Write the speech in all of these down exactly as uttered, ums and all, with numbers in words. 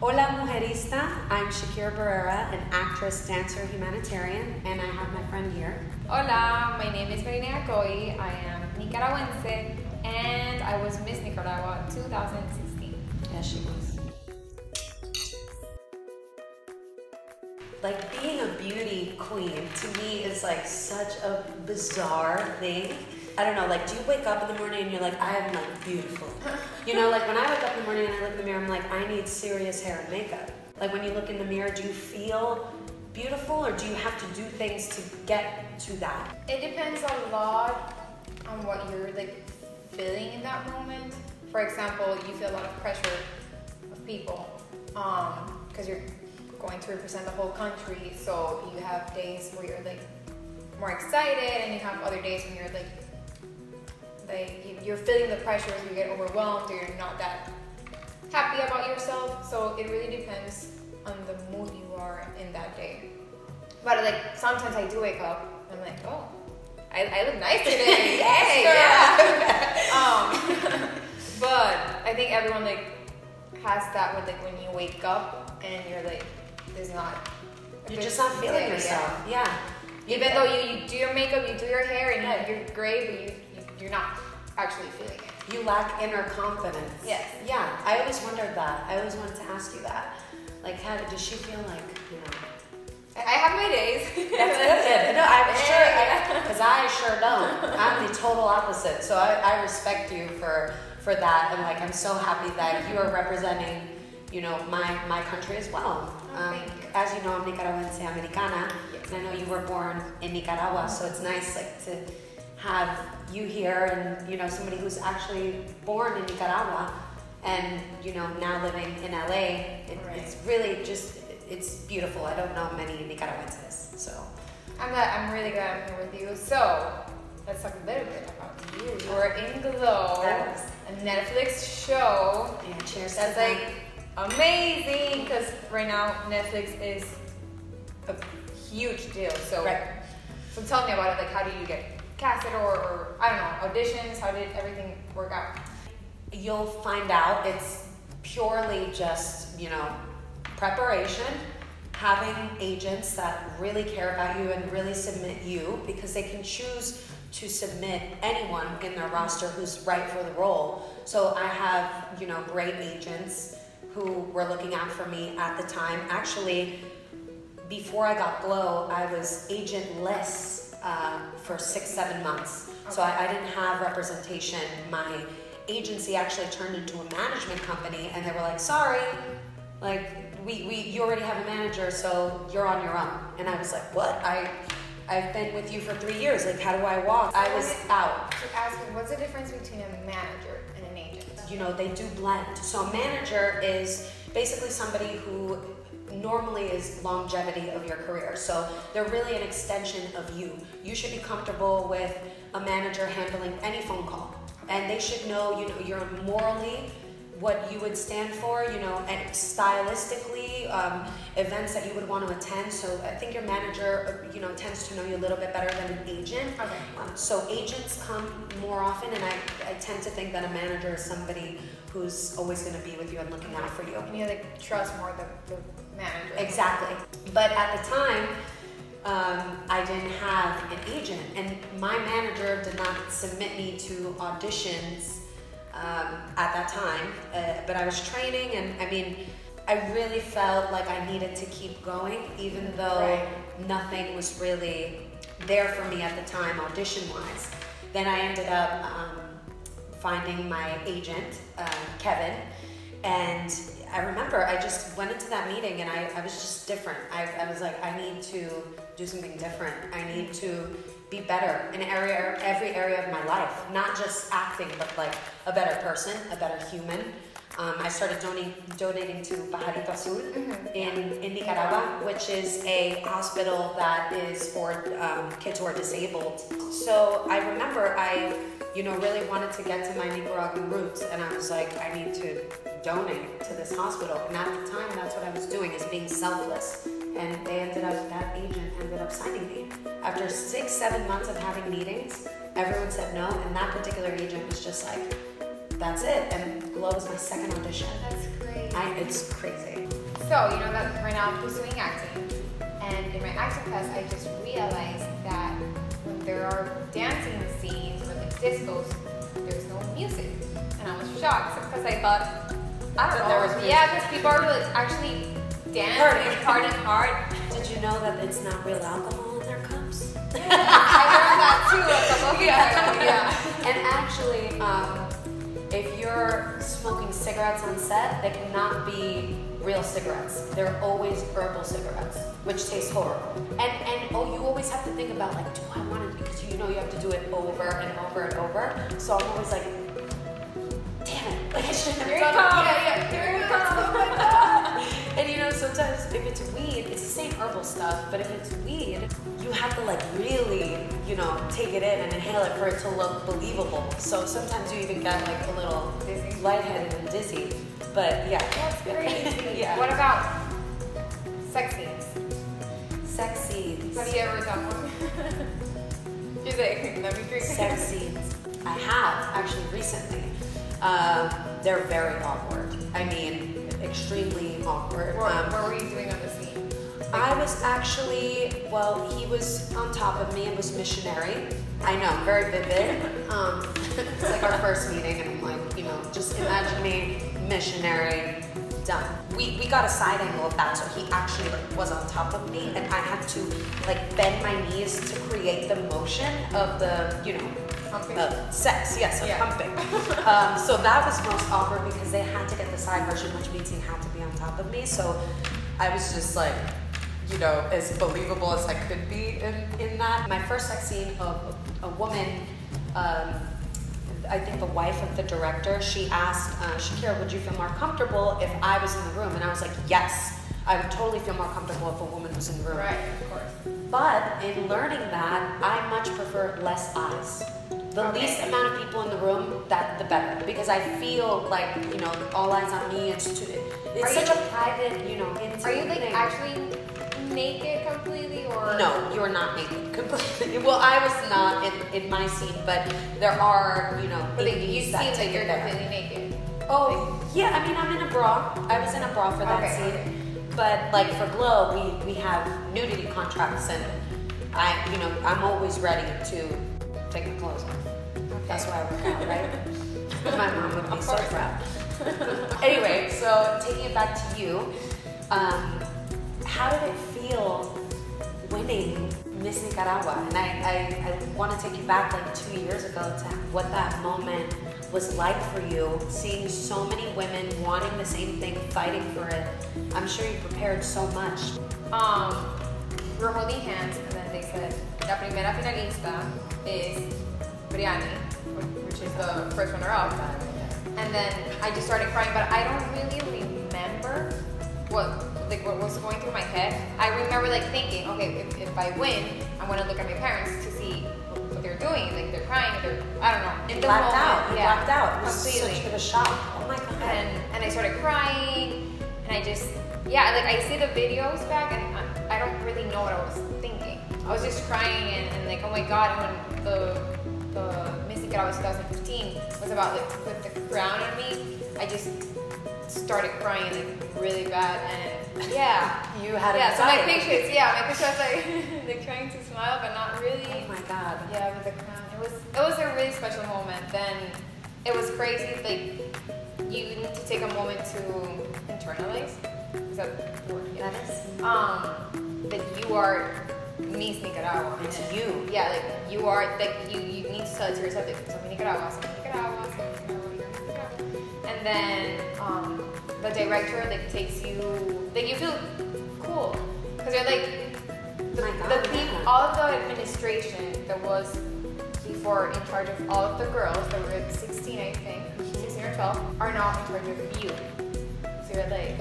Hola Mujerista, I'm Shakira Barrera, an actress, dancer, humanitarian, and I have my friend here. Hola, my name is Marina Jacoby, I am Nicaragüense, and I was Miss Nicaragua two thousand sixteen. Yes, she was. Like, being a beauty queen, to me, is like such a bizarre thing. I don't know, like, do you wake up in the morning and you're like, I am, like, beautiful? You know, like, when I wake up in the morning and I look in the mirror, I'm like, I need serious hair and makeup. Like, when you look in the mirror, do you feel beautiful, or do you have to do things to get to that? It depends a lot on what you're, like, feeling in that moment. For example, you feel a lot of pressure of people, um, because you're going to represent the whole country, so you have days where you're, like, more excited, and you have other days when you're, like, Like you're feeling the pressure, you get overwhelmed, or you're not that happy about yourself. So it really depends on the mood you are in that day. But like sometimes I do wake up, and I'm like, oh, I, I look nice today. Yay! Yeah. um, but I think everyone like has that with like when you wake up and you're like, there's not. You're just not feeling day, yourself. Yeah. yeah. Even yeah. though you, you do your makeup, you do your hair, and yeah. you're great, but you. You're not actually feeling it. You lack inner confidence. Yes. Yeah, I always wondered that. I always wanted to ask you that. Like, how does she feel like, you know? I have my days. That's good. No, I'm sure, because I, I sure don't. I'm the total opposite. So I, I respect you for, for that. And like, I'm so happy that you are representing, you know, my, my country as well. Oh, um, thank you. As you know, I'm Nicaragüense Americana. Yes. And I know you were born in Nicaragua, so it's nice like to have you here, and you know somebody who's actually born in Nicaragua, and you know now living in L A. It, right. It's really just it's beautiful. I don't know many Nicaraguenses, so I'm glad, I'm really glad I'm here with you. So let's talk a little bit about you. You were in GLOW, a Netflix show. Yeah, cheers. That's like amazing because right now Netflix is a huge deal. So right. so tell me about it. Like, how do you get casted or, or, I don't know, auditions? How did everything work out? You'll find out it's purely just, you know, preparation, having agents that really care about you and really submit you, because they can choose to submit anyone in their roster who's right for the role. So I have, you know, great agents who were looking out for me at the time. Actually, before I got GLOW, I was agentless Uh, for six, seven months. Okay. So I, I didn't have representation. My agency actually turned into a management company, and they were like, sorry, like, we, we you already have a manager, so you're on your own. And I was like, what? I, I've been with you for three years. Like, how do I walk? I was out. So ask me, what's the difference between a manager and an agent? You know, they do blend. So a manager is basically somebody who normally is longevity of your career. So they're really an extension of you. You should be comfortable with a manager handling any phone call. And they should know, you know, you're morally, what you would stand for, you know, and stylistically, um, events that you would want to attend. So I think your manager, you know, tends to know you a little bit better than an agent. Okay. Um, so agents come more often, and I, I tend to think that a manager is somebody who's always going to be with you and looking out for you. And you like trust more the, the manager. Exactly. But at the time, um, I didn't have an agent, and my manager did not submit me to auditions Um, at that time, uh, but I was training, and I mean, I really felt like I needed to keep going, even though right. nothing was really there for me at the time, audition-wise. Then I ended up um, finding my agent, uh, Kevin, and I remember I just went into that meeting, and I, I was just different. I, I was like, I need to do something different. I need to be better in every area of my life, not just acting, but like a better person, a better human. Um, I started donating, donating to Pajarito Azul in, in Nicaragua, which is a hospital that is for um, kids who are disabled. So I remember I, you know, really wanted to get to my Nicaraguan roots, and I was like, I need to donate to this hospital. And at the time, that's what I was doing, is being selfless. And they ended up, that agent ended up signing me. After six, seven months of having meetings, everyone said no, and that particular agent was just like, that's it. And GLOW was my second audition. That's great. I, it's crazy. So, you know that right now I'm pursuing acting, and in my acting class I just realized that when there are dancing scenes or like discos, there's no music. And I was shocked because I thought, I don't know, there was yeah, because people are really actually dancing hard and hard. Did you know that it's not real alcohol in their cups? I learned that too. Like, okay, yeah. yeah. And actually, um, if you're smoking cigarettes on set, they cannot be real cigarettes. They're always herbal cigarettes, which taste horrible. And and oh, you always have to think about like, do I want it? Because you know you have to do it over and over and over. So I'm always like, damn it! Like I should have done it. Yeah, yeah. Here it comes. Oh my god! And you know, sometimes if it's weed, it's the same herbal stuff. But if it's weed, you have to like really, you know, take it in and inhale it for it to look believable. So sometimes you even get like a little lightheaded and dizzy. But yeah, that's crazy. Yeah. What about sex scenes? Sex scenes. Have you ever done one? She's like, let me drink. Sex scenes. I have actually recently. Um, they're very awkward. I mean, extremely awkward. Or, um, what were you doing on the scene? Like, I was actually, well, he was on top of me. It was missionary. I know, very vivid. Um, it's like our first meeting, and I'm like, you know, just imagine me. Missionary, done. We, we got a side angle of that, so he actually like, was on top of me, and I had to like bend my knees to create the motion of the, you know, uh, sex, yes, of yeah. pumping. um, so that was most awkward because they had to get the side motion, which means he had to be on top of me, so I was just like, you know, as believable as I could be in, in that. My first sex scene of a woman, um, I think the wife of the director, she asked uh, Shakira, would you feel more comfortable if I was in the room? And I was like, yes, I would totally feel more comfortable if a woman was in the room. Right, of course. But in learning that, I much prefer less eyes. The okay. least amount of people in the room, that the better. Because I feel like, you know, all eyes on me. It's, too, it's are such you, a private, you know, intimate Are you like thing. actually naked completely or? No, you are not naked completely. Well, I was not in, in my scene, but there are, you know, but you seem like you're completely naked. Oh, like, yeah, I mean, I'm in a bra. I was in a bra for that okay, scene. Okay. But like for GLOW, we, we have nudity contracts and I, you know, I'm always ready to take my clothes off. Okay. That's why I work out, right? My mom would be so proud. Anyway, so taking it back to you, um, how did it feel winning Miss Nicaragua? And I, I, I want to take you back like two years ago to what that moment was like for you, seeing so many women wanting the same thing, fighting for it. I'm sure you prepared so much. Um, we're holding hands, and then they said, la primera finalista is Briani, which is the first runner-up. And then I just started crying, but I don't really remember what like what was going through my head. I remember like thinking, okay, if, if I win, I'm gonna look at my parents to see what they're doing. Like they're crying, they're, I don't know. In the blacked moment, out, yeah, blacked out. It was completely. Such a shock. Oh my god. And, and I started crying, and I just, yeah, like I see the videos back, and I, I don't really know what I was thinking. I was just crying, and, and like, oh my god, when the, the Miss Nicaragua twenty fifteen was about like, put the crown on me, I just started crying like really bad, and yeah, you had yeah. So my pictures, yeah, my picture was like like trying to smile but not really. Oh my god. Yeah, with the crown, it was it was a really special moment. Then it was crazy. Like you need to take a moment to internalize. Is that the word? Yeah. That is. Um, that you are Miss Nicaragua. It's and you. Yeah, like you are. Like you, you need to tell it to yourself. Like something Nicaragua, something Nicaragua, something Nicaragua, and then um, the director like takes you. Like you feel cool because you're like the, oh the people, all of the administration that was before in charge of all of the girls that were sixteen, I think, sixteen or twelve, are now in charge of you. So you're like,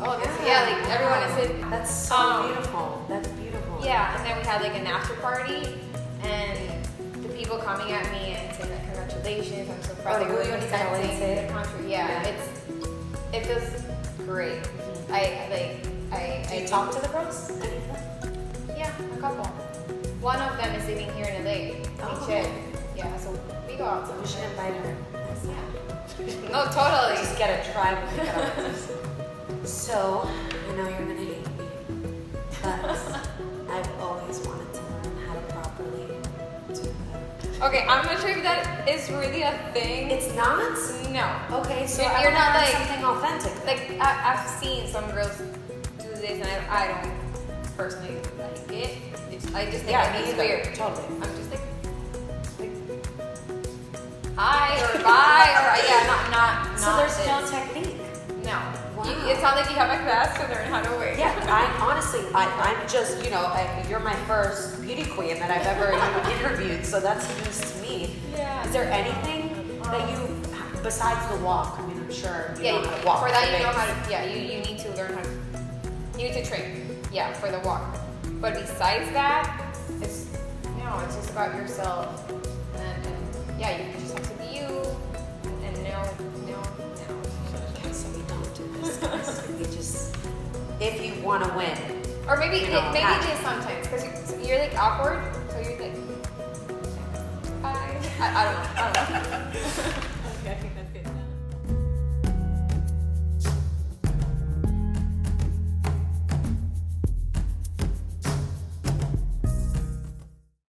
oh, yeah, this, yeah like everyone wow. is in. That's so um, beautiful. That's beautiful. Yeah, and then we had like an after party, and the people coming at me and saying like, congratulations, I'm so proud of you representing the country. Yeah, yeah, it's it feels great. I like I. Do you I, talk to the girls? Yeah, a couple. One of them is living here in L A. Oh. Chick. Yeah, so we go out. So we should invite her. Yeah. No, totally. Just get a tribe. So, I know you're gonna hate me, but I've always wanted to learn how to properly do that. Okay, I'm not sure if that is really a thing. It's not? No. Okay, so if you're not like something authentic. Like, like I, I've seen some girls do this, and I, I don't personally like it. It's, I just think yeah, like, it's weird. Totally. I'm just like, like hi or bye or yeah, not not. So not there's this. No technique. No. Wow. You, it sounds like you have a class to learn how to wear. Yeah, I honestly, I, I'm just, you know, I, you're my first beauty queen that I've ever interviewed, so that's news to me. Yeah. Is there anything um, that you, besides the walk, I mean, I'm sure you yeah, know how to walk. For that, you know how to, yeah, you, you need to learn how to, you need to train, yeah, for the walk. But besides that, it's, you know, it's just about yourself. And, and yeah, you just have to be you and, and know. You just, if you want to win, or maybe you know, maybe just sometimes because you, you're like awkward, so you're like, I, I, I don't know. I don't know.